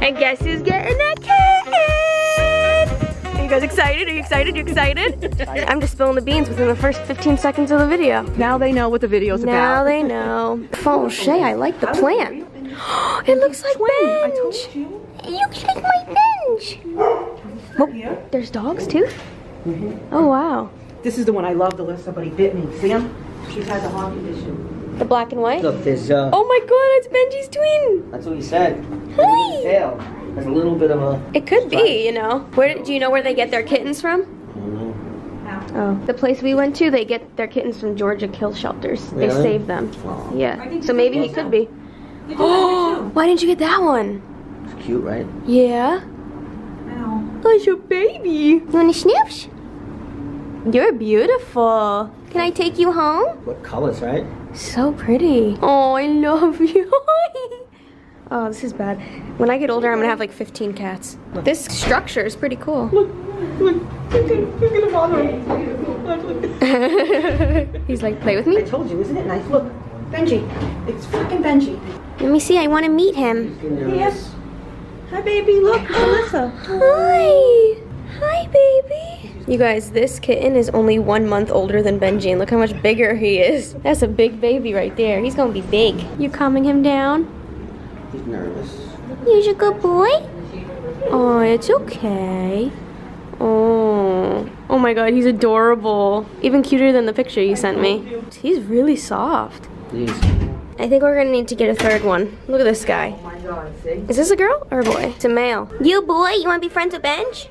And guess who's getting a kid? Are you guys excited? Are you excited? You excited? I'm just spilling the beans within the first 15 seconds of the video. Now they know what the video's about. Now they know. Fonche, I like the plant. It looks like Benj. I told you. You kicked my Benj. Oh, there's dogs too? Mm-hmm. Oh wow. This is the one I loved unless somebody bit me. See him? She's had the heart condition. The black and white? Look, there's oh my god, it's Benji's twin! That's what he said. Hi! There's a little bit of a... It could be, you know. Do you know where they get their kittens from? Mm-hmm. Oh. The place we went to, they get their kittens from Georgia kill shelters. Really? They save them. Oh. Yeah. So maybe he could be. Oh! Why didn't you get that one? It's cute, right? Yeah. Ow. Oh, it's your baby. You want to snoosh? You're beautiful. Can I take you home? What colors, right? So pretty. Oh, I love you. Oh, this is bad. When I get older, I'm gonna have like 15 cats. This structure is pretty cool. Look, look, look at him on him. He's like, play with me? I told you, isn't it nice? Look, Benji. It's freaking Benji. Let me see, I want to meet him. Yes. Hi, baby, look, Melissa. Hi. Hi, baby. You guys, this kitten is only 1 month older than Benji, and look how much bigger he is. That's a big baby right there. He's gonna be big. You calming him down? He's nervous. You're a good boy? Oh, it's okay. Oh. Oh my god, he's adorable. Even cuter than the picture you sent me. He's really soft. Please. I think we're gonna need to get a third one. Look at this guy. Oh my god, see? Is this a girl or a boy? It's a male. You boy, you wanna be friends with Benj?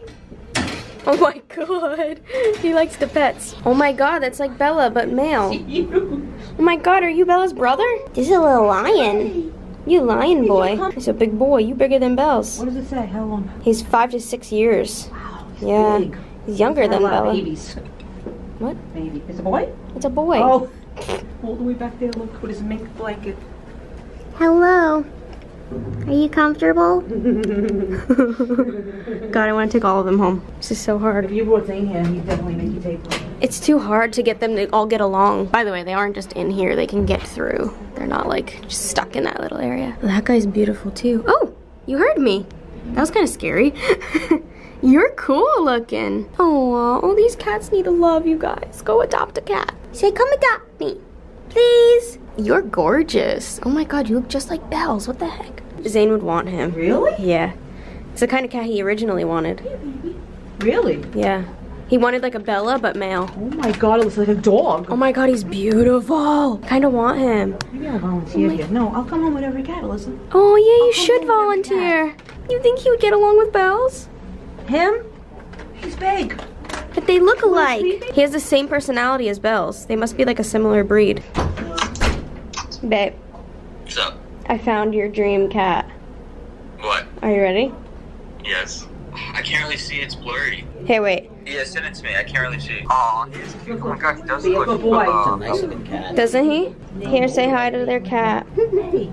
Oh my god, he likes the pets. Oh my god, that's like Bella, but male. Oh my god, are you Bella's brother? This is a little lion. You lion boy. He's a big boy, you bigger than Bella's. What does it say, how long? He's 5 to 6 years. Wow, he's big. He's younger than Bella. Babies. What? Baby. It's a boy? It's a boy. Oh, all the way back there, look, with his mink blanket. Hello. Are you comfortable? God, I want to take all of them home. This is so hard. If you brought Zane here, he'd definitely make you take one. It's too hard to get them to all get along. By the way, they aren't just in here. They can get through. They're not like just stuck in that little area. That guy's beautiful too. Oh, you heard me. That was kind of scary. You're cool looking. Oh, all these cats need a love, you guys. Go adopt a cat. Say, come adopt me, please. You're gorgeous. Oh my god, you look just like Belle's. What the heck? Zane would want him. Really? Yeah. It's the kind of cat he originally wanted. Really? Yeah. He wanted like a Bella, but male. Oh my god, it looks like a dog. Oh my god, he's beautiful. Kind of want him. Maybe I'll volunteer here. No, I'll come home with every cat, listen. Oh yeah, you should volunteer. You think he would get along with Belle's? Him? He's big. But they look alike. He has the same personality as Belle's. They must be like a similar breed. Babe. What's up? I found your dream cat. What? Are you ready? Yes. I can't really see, it's blurry. Hey, wait. Yeah, send it to me, I can't really see. Aw, he's cute. Oh my god, he does look cute. He's a nice looking cat. Doesn't he? Here, say hi to their cat. Hi!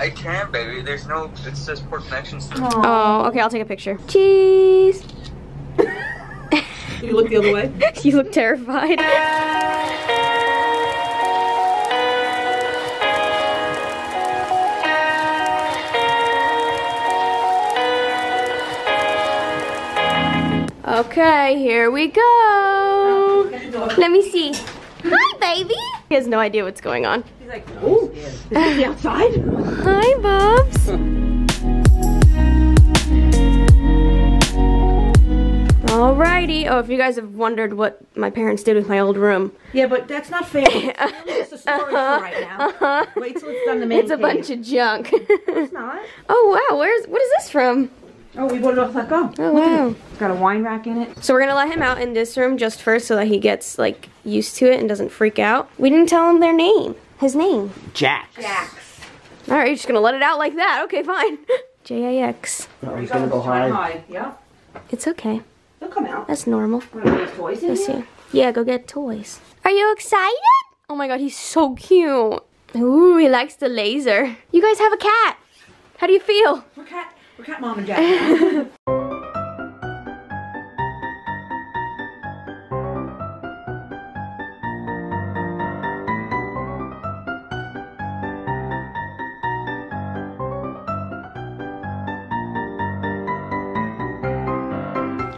I can, baby. There's no, it says poor connections. Oh, okay, I'll take a picture. Cheese! You look the other way? You look terrified. Okay, here we go. Let me see. Hi, baby. He has no idea what's going on. He's like, oh, is he outside? Hi, Bubs. Alrighty. Oh, if you guys have wondered what my parents did with my old room. Yeah, but that's not fair. It's a story for right now. Wait till it's done the main thing. It's a bunch of junk. It's not. Oh, wow. What is this from? Oh, we bought it off LetGo. Oh, wow. It's got a wine rack in it. So we're going to let him out in this room just first so that he gets, like, used to it and doesn't freak out. We didn't tell him their name. His name. Jax. Jax. All right, you're just going to let it out like that. Okay, fine. J-A-X. Oh, he's going to go hide. Yeah. It's okay. He'll come out. That's normal. Toys in here? Yeah, go get toys. Are you excited? Oh, my God, he's so cute. Ooh, he likes the laser. You guys have a cat. How do you feel? We're cat. We're cat mom and dad.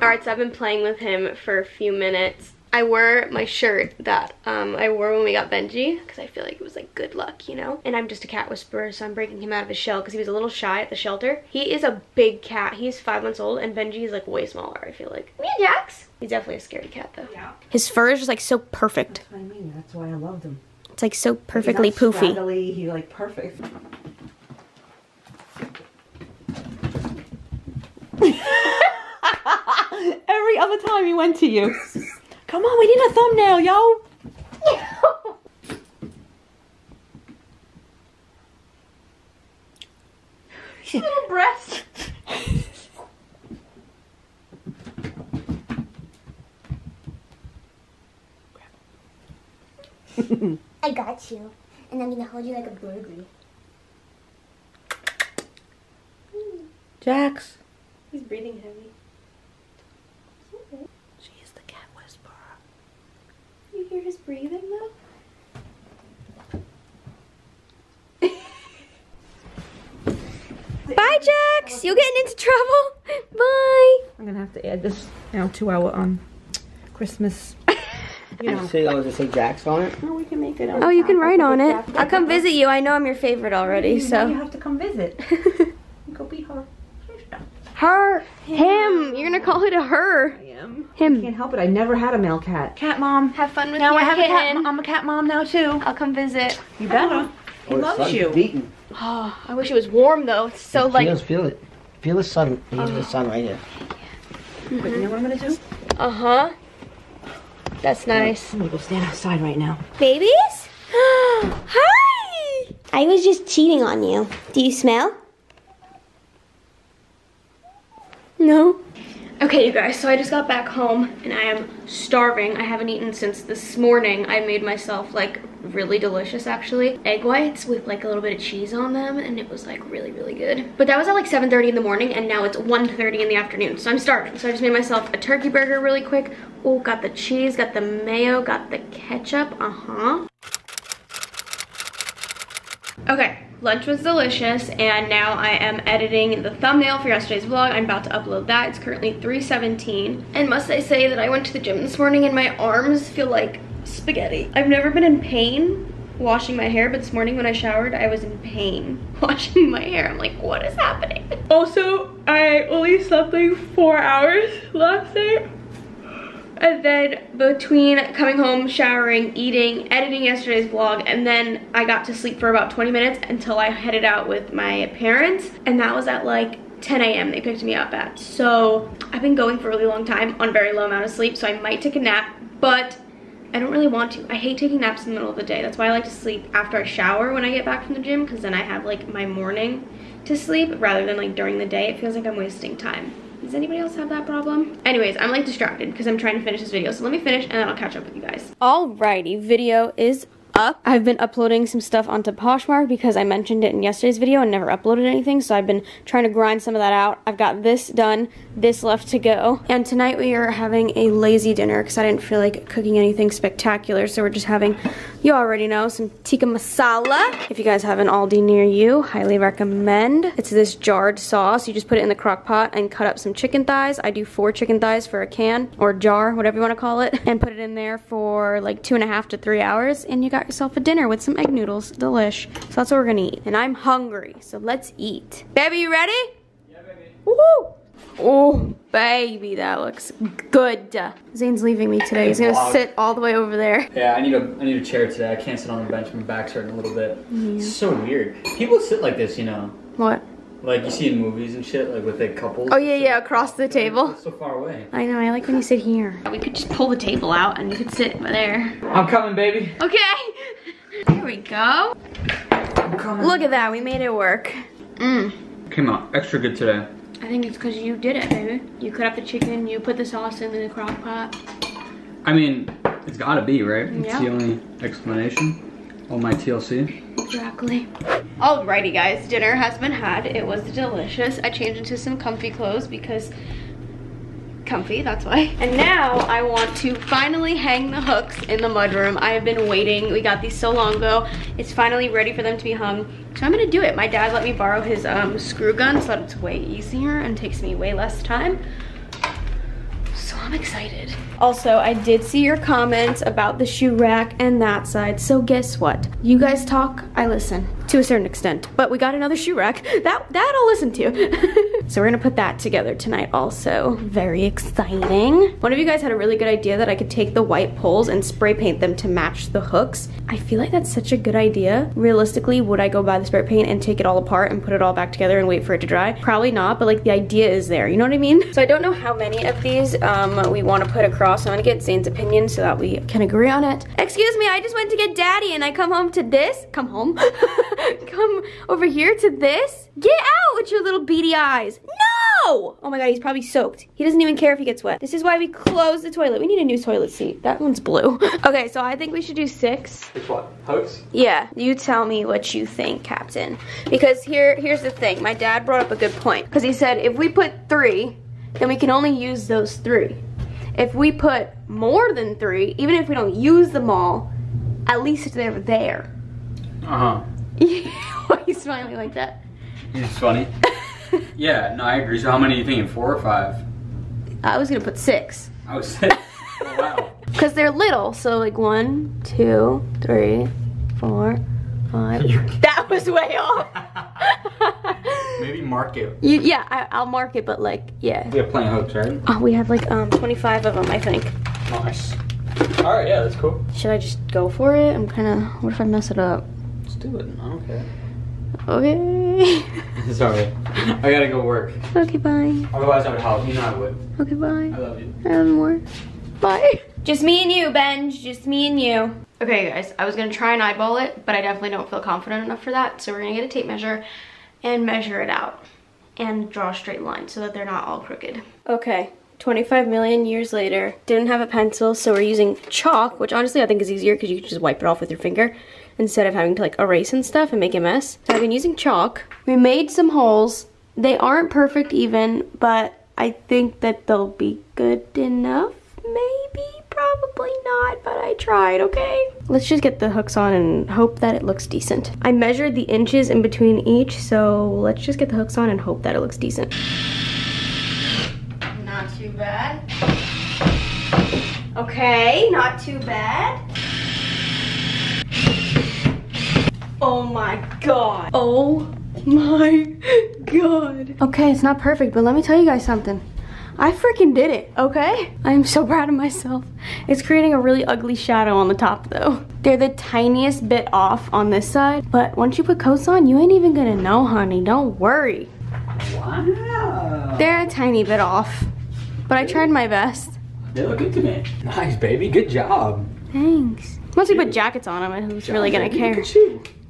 carts. I've been playing with him for a few minutes. I wore my shirt that I wore when we got Benji because I feel like it was like good luck, you know? And I'm just a cat whisperer, so I'm breaking him out of his shell because he was a little shy at the shelter. He is a big cat. He's 5 months old and Benji is like way smaller, I feel like. Me and Jax. He's definitely a scary cat though. Yeah. His fur is just like so perfect. That's what I mean. That's why I loved him. It's like so perfectly he's not poofy. Straggly. He's like perfect. Every other time he went to you. Come on, we need a thumbnail, yo! Little breast. I got you, and I'm gonna hold you like a burglar. Jax. He's breathing heavy. Hear his breathing though? Bye, Jax! You're getting into trouble! Bye! I'm gonna have to add this now to our Christmas. You know. So you want to say Jax on it? No, we can make it on. Oh, you can write on it. I'll come visit you. I know I'm your favorite already, so. You have to come visit. Go be her. Her. Him. You're gonna call it a her. I am. Him. I can't help it. I never had a male cat. Cat mom. Have fun with your kitten. Now I have a cat. I'm a cat mom now too. I'll come visit. You better. He loves you. Beaten. Oh, I wish it was warm though. It's so like. Feel it. Feel the sun. Feel the sun right here. Mm-hmm. Wait, you know what I'm gonna do? Uh huh. That's nice. I'm gonna go stand outside right now. Babies? Hi. I was just cheating on you. Do you smell? No. Okay, you guys, so I just got back home and I am starving. I haven't eaten since this morning. I made myself like really delicious actually. Egg whites with like a little bit of cheese on them and it was like really, really good. But that was at like 7:30 in the morning and now it's 1:30 in the afternoon. So I'm starving. So I just made myself a turkey burger really quick. Oh, got the cheese, got the mayo, got the ketchup, Okay. Lunch was delicious, and now I am editing the thumbnail for yesterday's vlog. I'm about to upload that. It's currently 3:17. And must I say that I went to the gym this morning and my arms feel like spaghetti. I've never been in pain washing my hair, but this morning when I showered, I was in pain washing my hair. I'm like, what is happening? Also, I only slept like 4 hours last night. And then between coming home, showering, eating, editing yesterday's vlog, and then I got to sleep for about 20 minutes until I headed out with my parents. And that was at like 10 a.m. they picked me up at. So I've been going for a really long time on very low amount of sleep. So I might take a nap, but I don't really want to. I hate taking naps in the middle of the day. That's why I like to sleep after I shower when I get back from the gym, because then I have like my morning to sleep rather than like during the day. It feels like I'm wasting time. Does anybody else have that problem? Anyways, I'm like distracted because I'm trying to finish this video. So let me finish and then I'll catch up with you guys. Alrighty, video is up. I've been uploading some stuff onto Poshmark because I mentioned it in yesterday's video and never uploaded anything. So I've been trying to grind some of that out. I've got this done, this left to go. And tonight we are having a lazy dinner because I didn't feel like cooking anything spectacular. So we're just having, you already know, some tikka masala. If you guys have an Aldi near you, highly recommend. It's this jarred sauce. You just put it in the crock pot and cut up some chicken thighs. I do 4 chicken thighs for a can or jar, whatever you want to call it. And put it in there for like 2.5 to 3 hours. And you got yourself a dinner with some egg noodles. Delish. So that's what we're gonna eat. And I'm hungry, so let's eat. Baby, you ready? Yeah, baby. Woohoo! Oh, baby, that looks good. Zane's leaving me today. He's gonna sit all the way over there. Yeah, I need a chair today. I can't sit on the bench. My back's hurting a little bit. Yeah. It's so weird. People sit like this, you know. What? Like you see in movies and shit, like with a couple. Oh yeah, yeah, across the table. So far away. I know, I like when you sit here. We could just pull the table out and you could sit there. I'm coming, baby. Okay. There we go. I'm coming. Look at that, we made it work. Mmm. Came out extra good today. I think it's because you did it, baby. You cut up the chicken, you put the sauce in the crock pot. I mean, it's gotta be, right? It's the only explanation. All my TLC. Exactly. Alrighty guys, dinner has been had. It was delicious. I changed into some comfy clothes because comfy, that's why. And now I want to finally hang the hooks in the mudroom. I have been waiting. We got these so long ago. It's finally ready for them to be hung. So I'm gonna do it. My dad let me borrow his screw gun so that it's way easier and takes me way less time. I'm excited. Also, I did see your comments about the shoe rack and that side, so guess what? You guys talk, I listen, to a certain extent. But we got another shoe rack, that I'll listen to. So we're gonna put that together tonight also. Very exciting. One of you guys had a really good idea that I could take the white poles and spray paint them to match the hooks. I feel like that's such a good idea. Realistically, would I go buy the spray paint and take it all apart and put it all back together and wait for it to dry? Probably not, but like the idea is there, you know what I mean? So I don't know how many of these we wanna put across. I'm gonna get Zane's opinion so that we can agree on it. Excuse me, I just went to get daddy and I come home to this. Come home? Come over here to this? Get out with your little beady eyes. No! Oh my God, he's probably soaked. He doesn't even care if he gets wet. This is why we close the toilet. We need a new toilet seat. That one's blue. Okay, so I think we should do 6. Which one? Hooks? Yeah, you tell me what you think, Captain. Because here's the thing. My dad brought up a good point. Because he said if we put 3, then we can only use those 3. If we put more than 3, even if we don't use them all, at least they're there. Uh-huh. Why are you smiling like that? It's funny. Yeah, no, I agree. So how many are you thinking, 4 or 5? I was gonna put 6. Oh, 6? Oh, wow. Because they're little, so like 1, 2, 3, 4, 5. That was way off. Maybe mark it. Yeah, I'll mark it, but like, yeah. We have plenty of hooks, right? Oh, we have like 25 of them, I think. Nice. All right, yeah, that's cool. Should I just go for it? I'm kind of, what if I mess it up? Let's do it, I don't care. Okay. Sorry, I gotta go work. Okay, bye. Otherwise I would help, you know I would. Okay, bye. I love you. I love you more. Bye. Just me and you, Benj, just me and you. Okay guys, I was gonna try and eyeball it, but I definitely don't feel confident enough for that, so we're gonna get a tape measure and measure it out and draw a straight line so that they're not all crooked. Okay, 25 million years later, didn't have a pencil, so we're using chalk, which honestly I think is easier because you can just wipe it off with your finger instead of having to like erase and stuff and make a mess. So I've been using chalk. We made some holes. They aren't perfect even, but I think that they'll be good enough, maybe? Probably not, but I tried, okay? Let's just get the hooks on and hope that it looks decent. I measured the inches in between each, so let's just get the hooks on and hope that it looks decent. Not too bad. Okay, not too bad. Oh my God. Oh my God. Okay, it's not perfect, but let me tell you guys something. I freaking did it, okay? I'm so proud of myself. It's creating a really ugly shadow on the top though. They're the tiniest bit off on this side, but once you put coats on, you ain't even gonna know, honey, don't worry. Wow. They're a tiny bit off, but I tried my best. They look good to me. Nice, baby, good job. Thanks. Once we put jackets on them, who's really gonna care?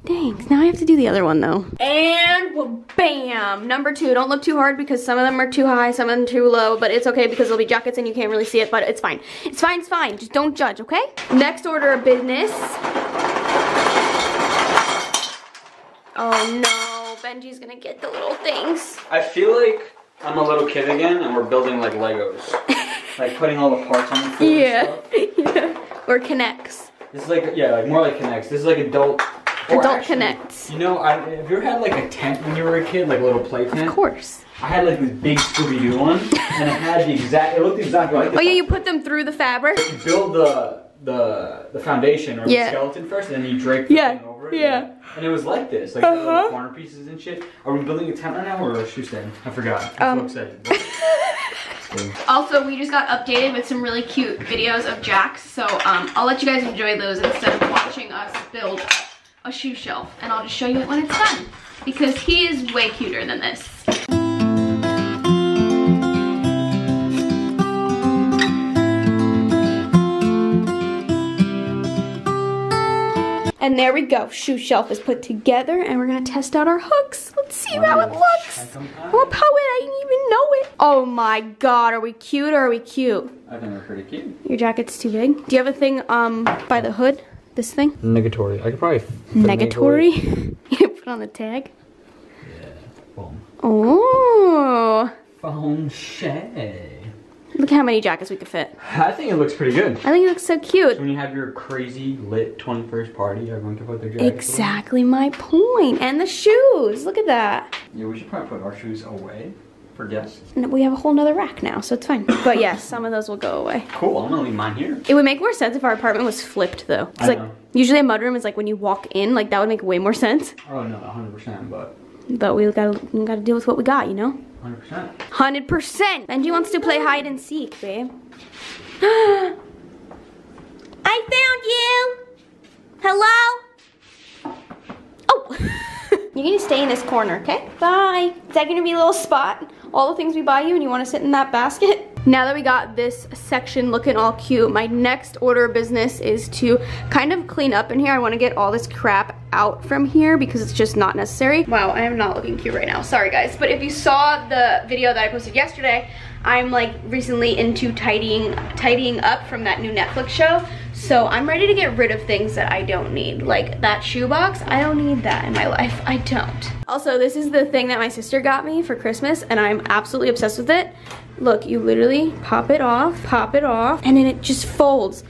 Thanks, now I have to do the other one though. And bam, number 2. Don't look too hard because some of them are too high, some of them too low, but it's okay because there'll be jackets and you can't really see it, but it's fine. It's fine, it's fine, just don't judge, okay? Next order of business. Oh no, Benji's gonna get the little things. I feel like I'm a little kid again and we're building like Legos. Like putting all the parts on the floor. Yeah, yeah, or Connects. This is like, yeah, like more like Connects. This is like adult. Or adult actually, Connects. You know, have you ever had like a tent when you were a kid, like a little play tent? Of course. I had like this big Scooby-Doo one, and it had the exact, it looked exactly like this. Oh yeah, you put them through the fabric? You build the foundation or yeah, the skeleton first, and then you drape the thing over it. Yeah. And it was like this, like little corner pieces and shit. Are we building a tent right now, or a shoe stand? I forgot. I'm so upset. Also, we just got updated with some really cute videos of Jack's, so I'll let you guys enjoy those instead of watching us build a shoe shelf, and I'll just show you it when it's done because he is way cuter than this. And there we go, shoe shelf is put together and we're gonna test out our hooks. Let's see how it looks. I'm a poet, I didn't even know it. Oh my God, are we cute or are we cute? I think we're pretty cute. Your jacket's too big. Do you have a thing by the hood? This thing? Negatory. I could probably negatory? You put on the tag? Yeah. Boom. Oh. Foam shay. Look how many jackets we could fit. I think it looks pretty good. I think it looks so cute. So when you have your crazy lit 21st party, everyone can put their jackets. Exactly my point. And the shoes. Look at that. Yeah, we should probably put our shoes away. for guests. And we have a whole nother rack now, so it's fine. But yeah, some of those will go away. Cool, I'm gonna leave mine here. It would make more sense if our apartment was flipped though. It's like, usually a mudroom is like when you walk in, like that would make way more sense. Oh no, 100%, but we gotta deal with what we got, you know? 100%. 100%! Benji wants to play hide and seek, babe. I found you! Hello? Oh! You're gonna stay in this corner, okay? Bye! Is that gonna be a little spot? All the things we buy you and you wanna sit in that basket? Now that we got this section looking all cute, my next order of business is to kind of clean up in here. I want to get all this crap out from here because it's just not necessary. Wow, I am not looking cute right now. Sorry guys, but if you saw the video that I posted yesterday, I'm like recently into tidying up from that new Netflix show. So I'm ready to get rid of things that I don't need. Like that shoebox, I don't need that in my life. I don't. Also, this is the thing that my sister got me for Christmas and I'm absolutely obsessed with it. Look, you literally pop it off, and then it just folds.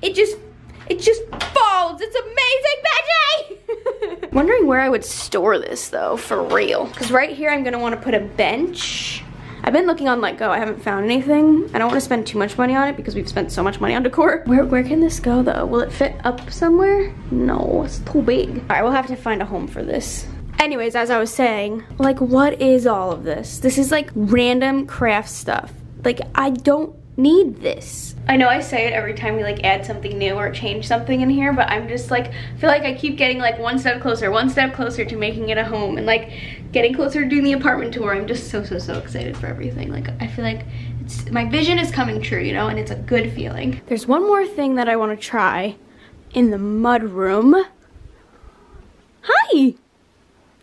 It just folds. It's amazing, Benji! Wondering where I would store this though, for real. Cause right here I'm gonna wanna put a bench. I've been looking on LetGo, I haven't found anything. I don't wanna spend too much money on it because we've spent so much money on decor. Where can this go though? Will it fit up somewhere? No, it's too big. All right, we'll have to find a home for this. Anyways, as I was saying, like what is all of this? This is like random craft stuff. Like I don't need this. I know I say it every time we like add something new or change something in here, but I'm just like, I feel like I keep getting like one step closer to making it a home and like getting closer to doing the apartment tour. I'm just so excited for everything. Like I feel like it's, my vision is coming true, you know, and it's a good feeling. There's one more thing that I wanna try in the mud room. Hi.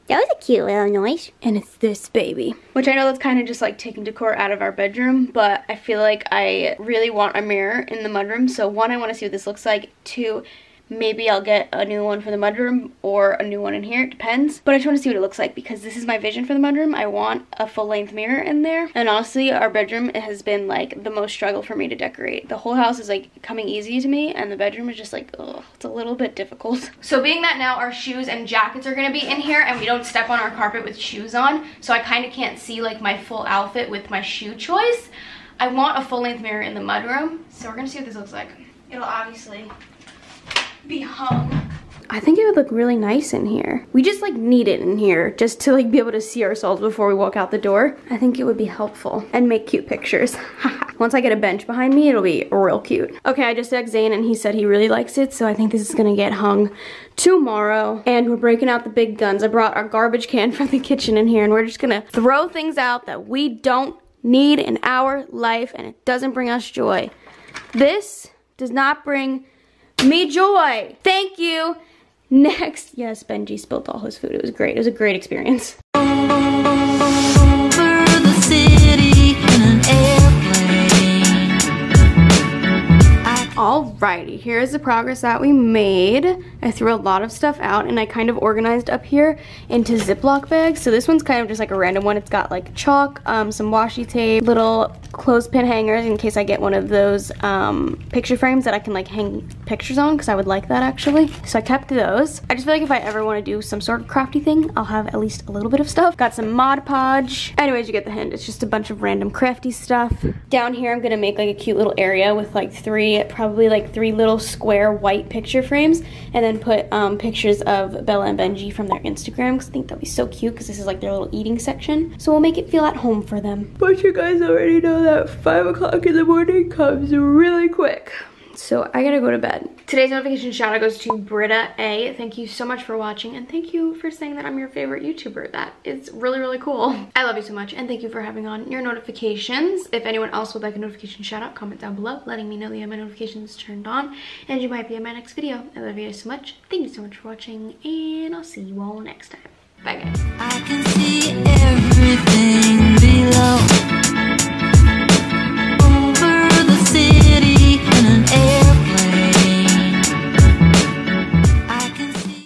That was a cute little noise. And it's this baby. Which I know that's kind of just like taking decor out of our bedroom, but I feel like I really want a mirror in the mudroom. So one, I want to see what this looks like. Two, maybe I'll get a new one for the mudroom or a new one in here, it depends. But I just want to see what it looks like because this is my vision for the mudroom. I want a full length mirror in there. And honestly, our bedroom has been like the most struggle for me to decorate. The whole house is like coming easy to me and the bedroom is just like, ugh, it's a little bit difficult. So being that now our shoes and jackets are gonna be in here and we don't step on our carpet with shoes on, so I kind of can't see like my full outfit with my shoe choice. I want a full length mirror in the mudroom. So we're gonna see what this looks like. It'll obviously be hung. I think it would look really nice in here. We just like need it in here just to like be able to see ourselves before we walk out the door. I think it would be helpful and make cute pictures. Once I get a bench behind me, it'll be real cute. Okay, I just asked Zane and he said he really likes it, so I think this is gonna get hung tomorrow. And we're breaking out the big guns. I brought our garbage can from the kitchen in here and we're just gonna throw things out that we don't need in our life and it doesn't bring us joy. This does not bring me joy. Thank you. Next. Yes, Benji spilled all his food. It was great. It was a great experience. Alrighty, here's the progress that we made. I threw a lot of stuff out and I kind of organized up here into Ziploc bags. So this one's kind of just like a random one. It's got like chalk, some washi tape, little clothespin hangers in case I get one of those picture frames that I can like hang pictures on because I would like that actually. So I kept those. I just feel like if I ever want to do some sort of crafty thing, I'll have at least a little bit of stuff. Got some Mod Podge. Anyways, you get the hint. It's just a bunch of random crafty stuff. Down here, I'm gonna make like a cute little area with like probably three little square white picture frames and then put pictures of Bella and Benji from their Instagram because I think that'll be so cute because this is like their little eating section. So we'll make it feel at home for them. But you guys already know that 5 o'clock in the morning comes really quick. So I gotta go to bed. Today's notification shout out goes to Britta A. Thank you so much for watching and thank you for saying that I'm your favorite YouTuber. That is really cool. I love you so much and thank you for having on your notifications. If anyone else would like a notification shout out, comment down below letting me know that you have my notifications turned on and you might be in my next video. I love you guys so much. Thank you so much for watching and I'll see you all next time. Bye guys. I can see everything.